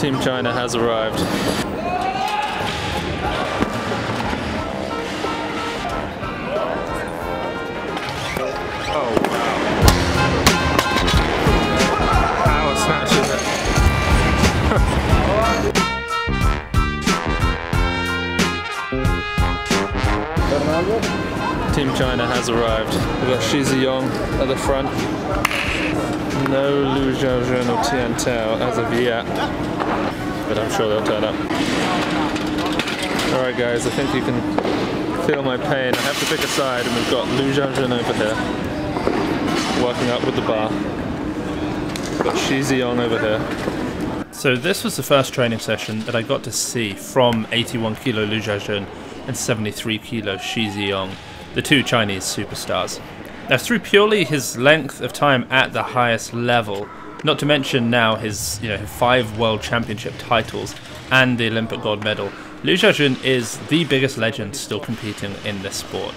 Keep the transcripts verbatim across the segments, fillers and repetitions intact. Team China has arrived. Oh, wow. Team China has arrived. We've got Shi Zhiyong at the front. No Lu Xiaojun or Tian Tao as of yet, but I'm sure they'll turn up. Alright guys, I think you can feel my pain. I have to pick a side, and we've got Lu Xiaojun over here, working up with the bar. We've got Shi Zhiyong over here. So this was the first training session that I got to see from eighty-one kilo Lu Xiaojun and seventy-three kilo Shi Zhiyong, the two Chinese superstars. Now through purely his length of time at the highest level, not to mention now his you know five world championship titles and the Olympic gold medal, Lu Xiaojun is the biggest legend still competing in this sport.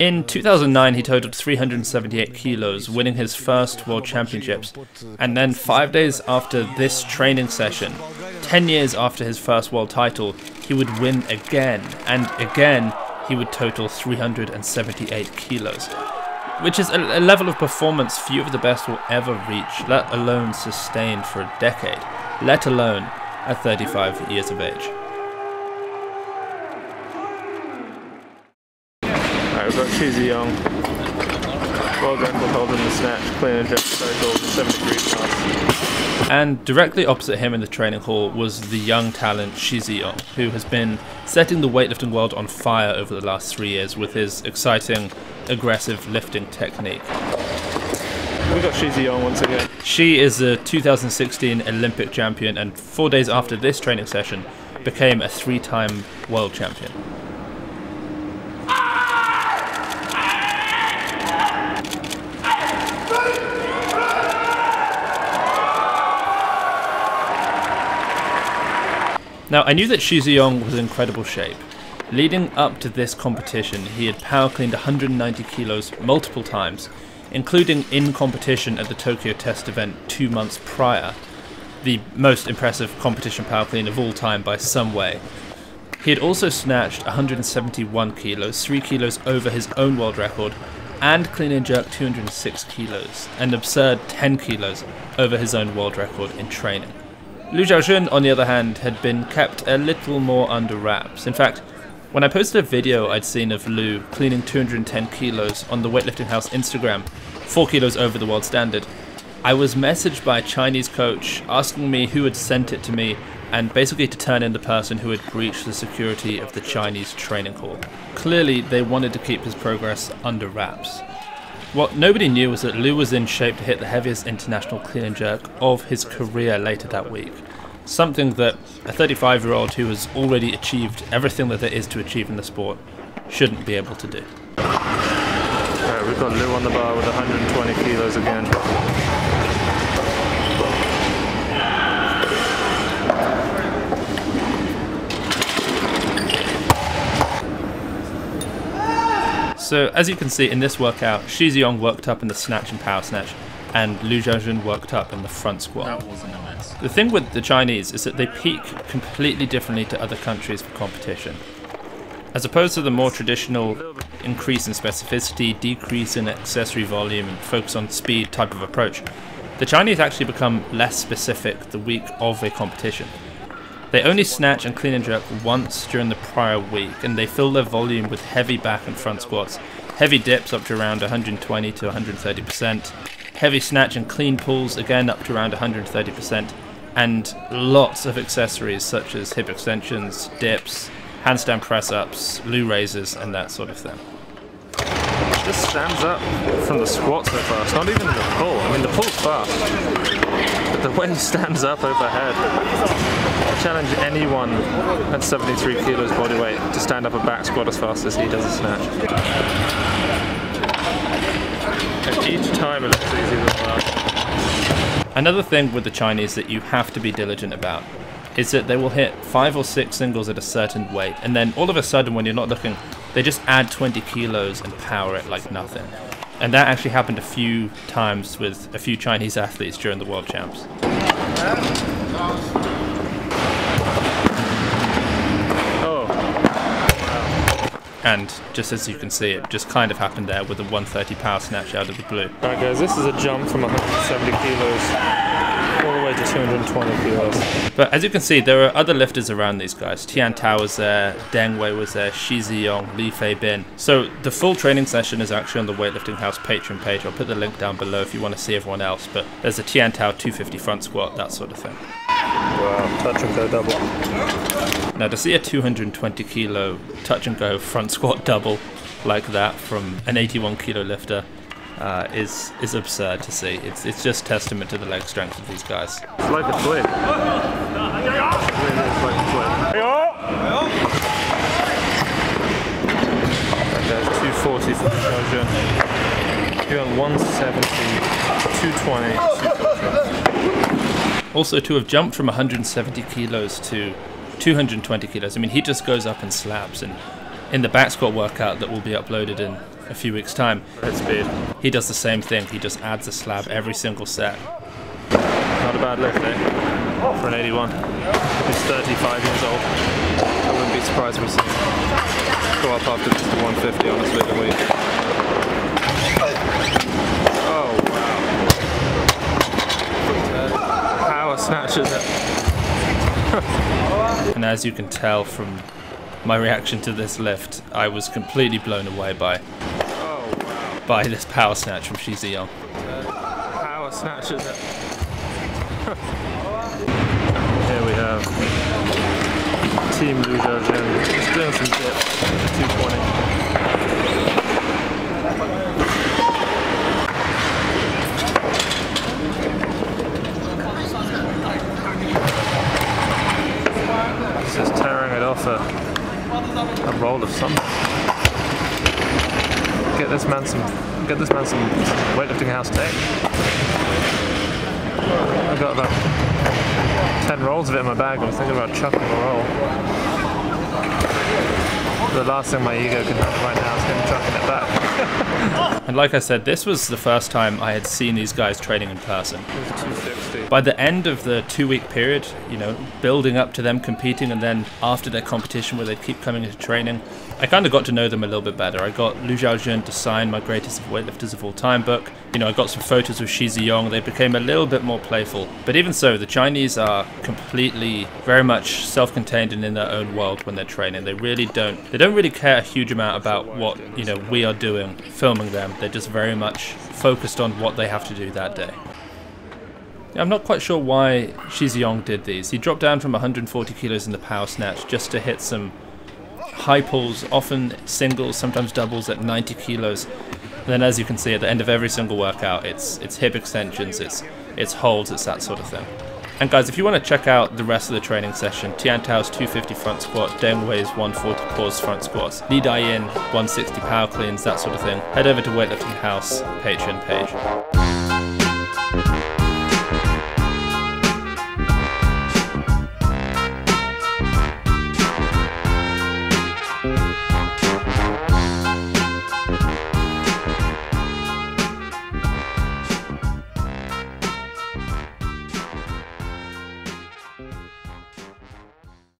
In two thousand nine he totaled three hundred seventy-eight kilos, winning his first world championships, and then five days after this training session, ten years after his first world title, he would win again, and again he would total three hundred seventy-eight kilos, which is a, a level of performance few of the best will ever reach, let alone sustained for a decade, let alone at thirty-five years of age. Alright, we've got Shi Zhiyong. Well done for holding the snatch, clean and jerk circle, seventy-three plus. And directly opposite him in the training hall was the young talent Shi Zhiyong, who has been setting the weightlifting world on fire over the last three years with his exciting, aggressive lifting technique. We've got Shi Zhiyong once again. She is the two thousand sixteen Olympic champion, and four days after this training session became a three-time world champion. Now, I knew that Shi Zhiyong was in incredible shape. Leading up to this competition, he had power cleaned one hundred ninety kilos multiple times, including in competition at the Tokyo Test event two months prior, the most impressive competition power clean of all time by some way. He had also snatched one hundred seventy-one kilos, three kilos over his own world record, and clean and jerk two hundred six kilos, an absurd ten kilos over his own world record in training. Lu Xiaojun, on the other hand, had been kept a little more under wraps. In fact, when I posted a video I'd seen of Lu cleaning two hundred ten kilos on the Weightlifting House Instagram, four kilos over the world standard, I was messaged by a Chinese coach asking me who had sent it to me, and basically to turn in the person who had breached the security of the Chinese training hall. Clearly, they wanted to keep his progress under wraps. What nobody knew was that Lu was in shape to hit the heaviest international clean and jerk of his career later that week. Something that a thirty-five-year-old who has already achieved everything that there is to achieve in the sport shouldn't be able to do. Alright, we've got Lu on the bar with one hundred twenty kilos again. So as you can see in this workout, Shi Zhiyong worked up in the snatch and power snatch, and Lu Xiaojun worked up in the front squat. The thing with the Chinese is that they peak completely differently to other countries for competition. As opposed to the more traditional increase in specificity, decrease in accessory volume, and focus on speed type of approach, the Chinese actually become less specific the week of a competition. They only snatch and clean and jerk once during the prior week, and they fill their volume with heavy back and front squats, heavy dips up to around one hundred twenty to one hundred thirty percent, heavy snatch and clean pulls again up to around one hundred thirty percent, and lots of accessories such as hip extensions, dips, handstand press-ups, Lu raises, and that sort of thing. Just stands up from the squat so fast, not even the pull. I mean, the pull's fast, but the way he stands up overhead, I challenge anyone at seventy-three kilos body weight to stand up a back squat as fast as he does a snatch. And each time it looks easier than the last. Another thing with the Chinese that you have to be diligent about is that they will hit five or six singles at a certain weight, and then all of a sudden when you're not looking, they just add twenty kilos and power it like nothing. And that actually happened a few times with a few Chinese athletes during the World Champs. And just as you can see, it just kind of happened there with a one thirty power snatch out of the blue. Alright guys, this is a jump from one hundred seventy kilos all the way to two hundred twenty kilos. But as you can see, there are other lifters around these guys. Tian Tao was there, Deng Wei was there, Shi Zhiyong, Li Fei Bin. So the full training session is actually on the Weightlifting House Patreon page. I'll put the link down below if you want to see everyone else. But there's a Tian Tao two fifty front squat, that sort of thing. Wow, touch and go double. Now to see a two hundred twenty kilo touch and go front squat double like that from an eighty-one kilo lifter uh, is is absurd to see. It's it's just testament to the leg strength of these guys. It's like a flip. There's two forty for Shi Zhiyong. You're on one seventy, two twenty, two forty. Also, to have jumped from one hundred seventy kilos to two hundred twenty kilos, I mean, he just goes up and slaps. And in the back squat workout that will be uploaded in a few weeks' time, he does the same thing. He just adds a slab every single set. Not a bad lift, eh? For an eighty-one. He's thirty-five years old. I wouldn't be surprised if we see him go up after this to one fifty, honestly, the week. Snatches it. And as you can tell from my reaction to this lift, I was completely blown away by oh, wow. by this power snatch from Shi Zhiyong. Power snatches it. Here we have Team Lu Xiaojun just doing some dips at two twenty. Just tearing it off a, a roll of something. Get this man some, get this man some Weightlifting House tape. I got about ten rolls of it in my bag. I was thinking about chucking a roll. The last thing my ego can handle right now is him chucking it back. And like I said, this was the first time I had seen these guys training in person. By the end of the two-week period, you know, building up to them competing and then after their competition where they'd keep coming into training, I kind of got to know them a little bit better. I got Lu Xiaojun to sign my Greatest Weightlifters of All Time book. You know, I got some photos with Shi Zhiyong. They became a little bit more playful. But even so, the Chinese are completely, very much self-contained and in their own world when they're training. They really don't, they don't really care a huge amount about what, you know, we are doing, filming them. They're just very much focused on what they have to do that day. I'm not quite sure why Shi Zhiyong did these. He dropped down from one hundred forty kilos in the power snatch just to hit some high pulls, often singles, sometimes doubles at ninety kilos. And then as you can see, at the end of every single workout, it's it's hip extensions, it's it's holds, it's that sort of thing. And guys, if you want to check out the rest of the training session, Tian Tao's two fifty front squat, Deng Wei's one forty pause front squats, Ni Dai Yin one sixty power cleans, that sort of thing, head over to Weightlifting House Patreon page.